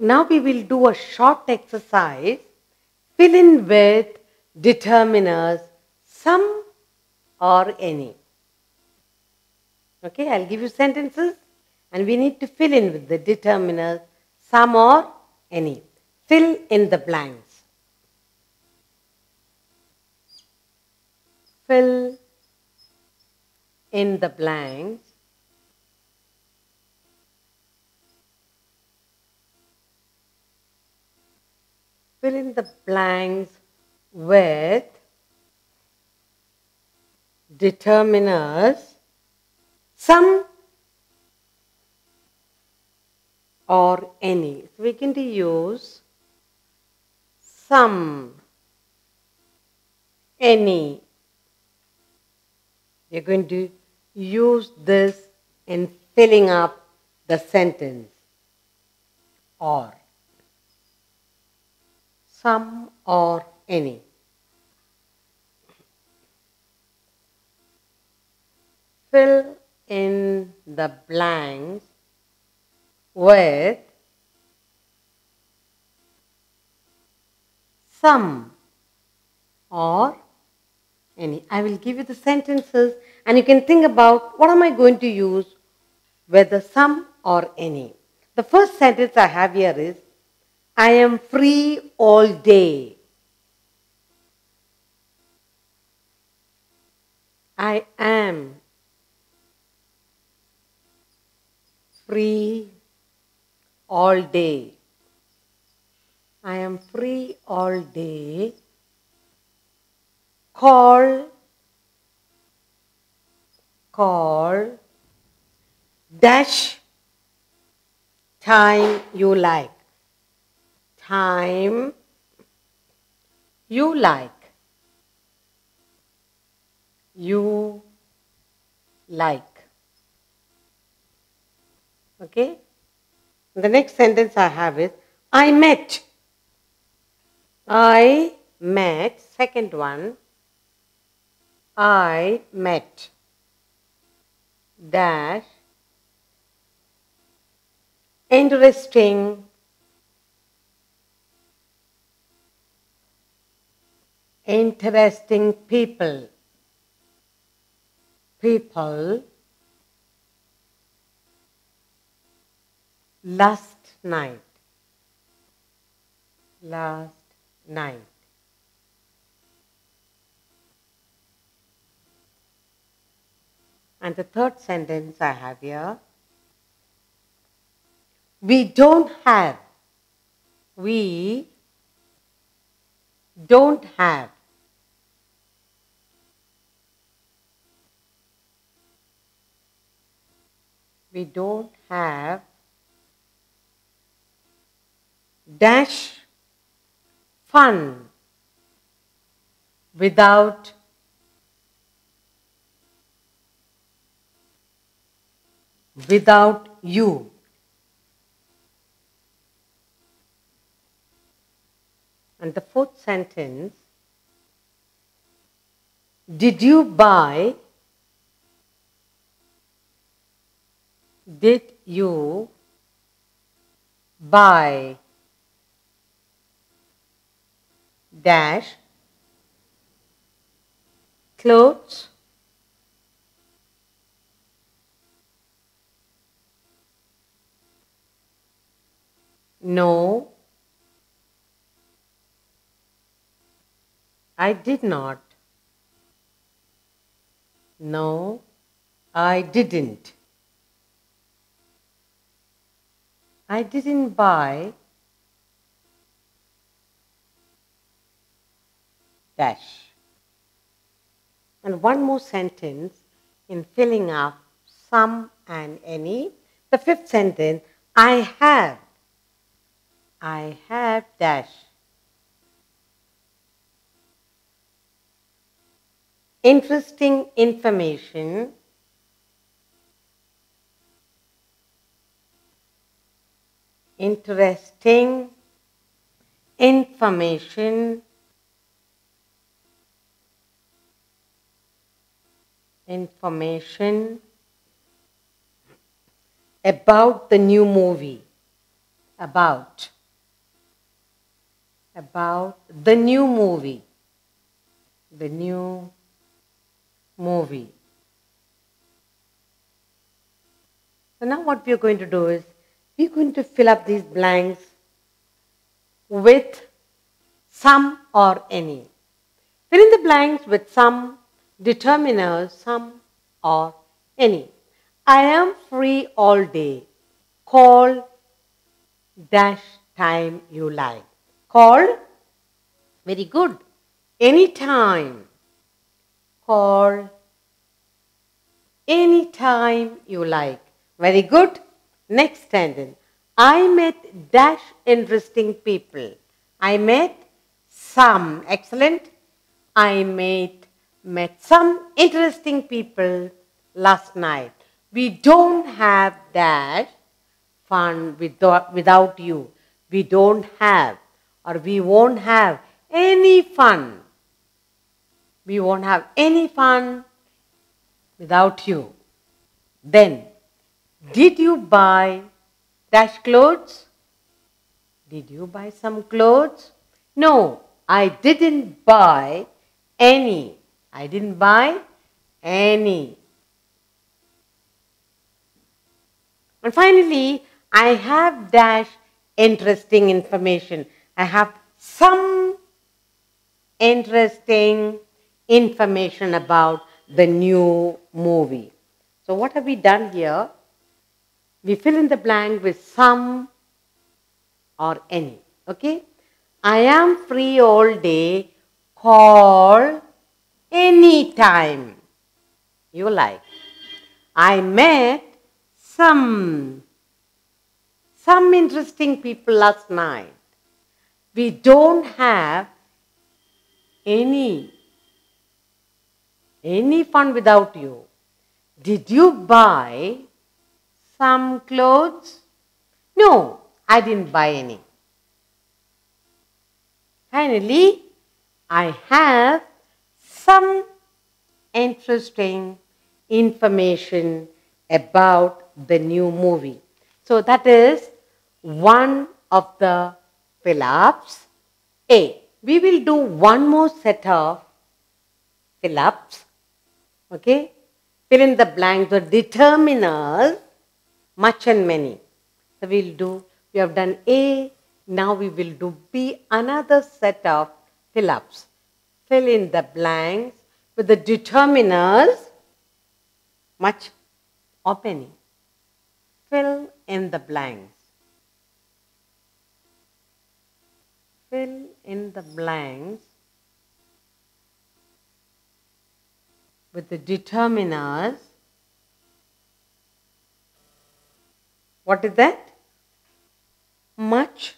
Now we will do a short exercise. Fill in with determiners, some or any. Okay, I'll give you sentences and we need to fill in with the determiners, some or any. Fill in the blanks. Fill in the blanks. Fill in the blanks with determiners, some or any. So we can use some, any. You're going to use this in filling up the sentence. Or. Some or any. Fill in the blanks with some or any. I will give you the sentences and you can think about what am I going to use, whether some or any. The first sentence I have here is, I am free all day. I am free all day. I am free all day. Call, dash, time you like. Time you like. You like. Okay? The next sentence I have is, I met. I met. Second one. I met. Dash. Interesting. Interesting people. People. Last night. And the third sentence I have here. We don't have. We don't have dash fun without you. And the fourth sentence, Did you buy dash clothes . No, I did not. No, I didn't. I didn't buy dash. And one more sentence in filling up some and any. The fifth sentence, I have dash. Interesting information. Interesting information. Information about the new movie. about the new movie. The new movie. So now what we are going to do is, we are going to fill up these blanks with some or any. Fill in the blanks with some determiners, some or any. I am free all day. Call dash time you like. Call, very good. Any time. Call any time you like. Very good. Next sentence. I met dash interesting people. I met some. Excellent. I met some interesting people last night. We don't have dash fun without you. We don't have, or we won't have any fun. We won't have any fun without you. Then, did you buy dash clothes? Did you buy some clothes? No, I didn't buy any. I didn't buy any. And finally, I have dash interesting information. I have some interesting information about the new movie. So what have we done here? We fill in the blank with some or any. Okay? I am free all day. Call any time you like. I met some interesting people last night. We don't have any fun without you. Did you buy some clothes? No, I didn't buy any. Finally, I have some interesting information about the new movie. So that is one of the fill-ups. A. We will do one more set of fill-ups. Okay? Fill in the blanks or determiners, much and many. So we'll do, we have done A, now we will do B, another set of fill-ups. Fill in the blanks with the determiners, much or many. Fill in the blanks. Fill in the blanks with the determiners. What is that? Much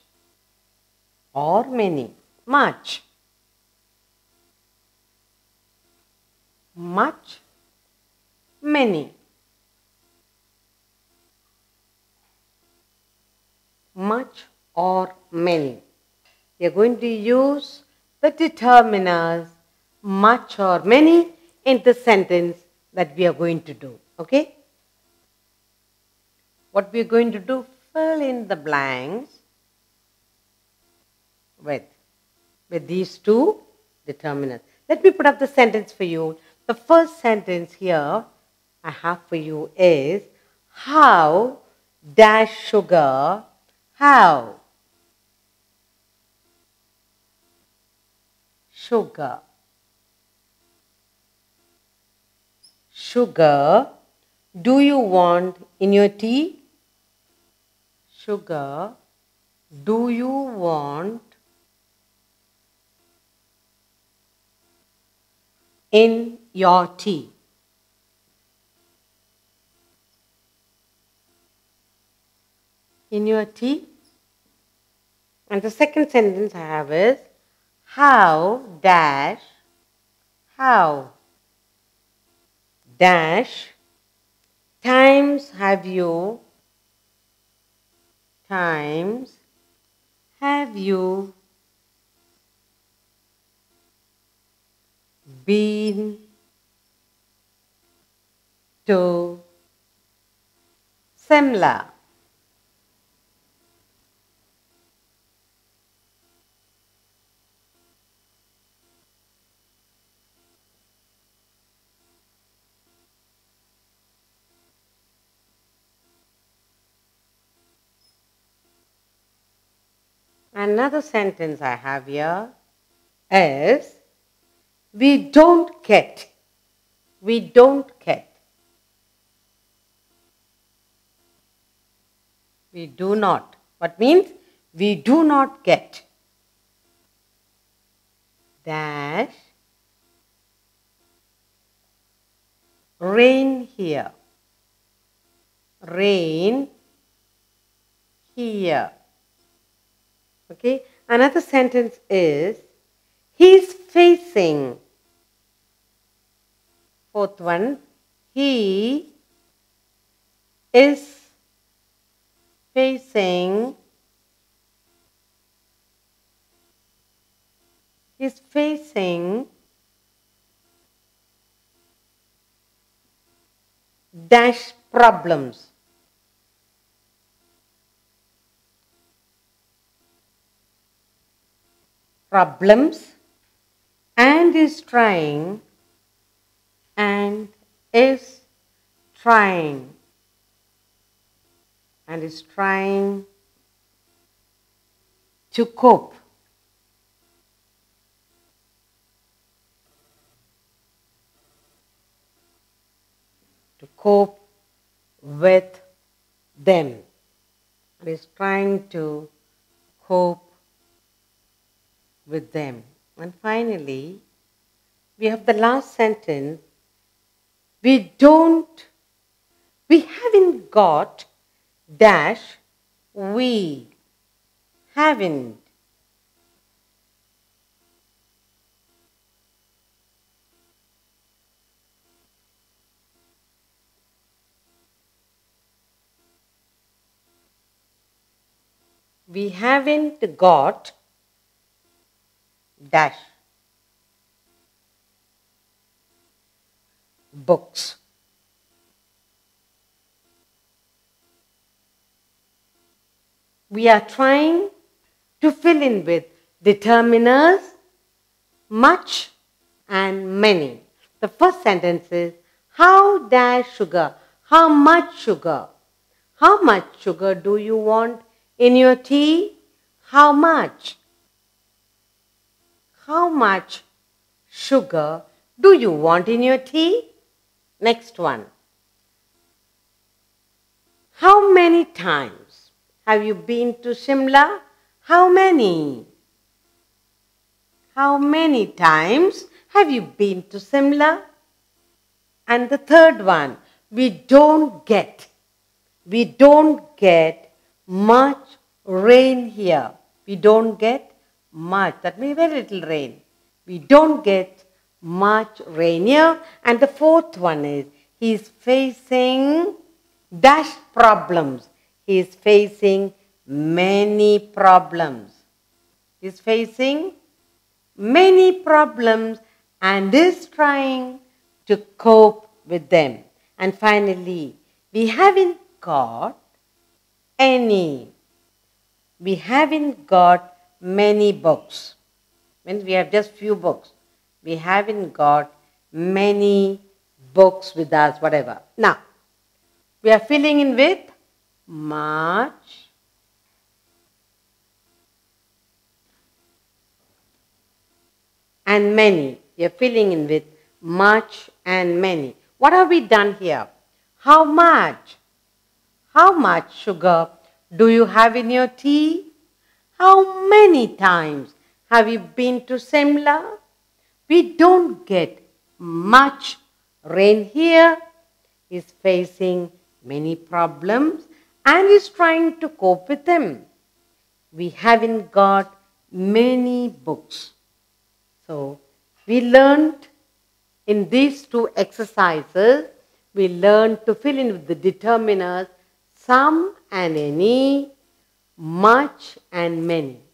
or many. Much. Much. Many. Much or many. We are going to use the determiners much or many in the sentence that we are going to do. Okay? What we are going to do, fill in the blanks with these two determiners. Let me put up the sentence for you. The first sentence here I have for you is how dash sugar. How sugar do you want in your tea? Sugar do you want in your tea? In your tea? And the second sentence I have is, how dash times have you been to Simla? Another sentence I have here is, we do not. What means? We do not get. Dash. Rain here. Rain here. Okay. Another sentence is, he's facing. Fourth one, he is facing. Is facing dash problems. Problems and is trying to cope. To cope with them. Is trying to cope with them. And finally, we have the last sentence. We haven't got dash. We haven't. We haven't got dash books. We are trying to fill in with determiners, much and many. The first sentence is, how dash sugar? How much sugar? How much sugar do you want in your tea? How much? How much sugar do you want in your tea? Next one. How many times have you been to Shimla? How many? How many times have you been to Shimla? And the third one. We don't get much rain here. We don't get much. That means very little rain. We don't get much rain here. And the fourth one is, he is facing dash problems. He is facing many problems. He is facing many problems and is trying to cope with them. And finally, we haven't got many books. Means we have just few books. We haven't got many books with us, whatever. Now, we are filling in with much and many. We are filling in with much and many. What have we done here? How much? How much sugar do you have in your tea? How many times have you been to Shimla? We don't get much rain here. He's facing many problems and is trying to cope with them. We haven't got many books. So, we learned in these two exercises, we learned to fill in with the determiners, some and any, much and many.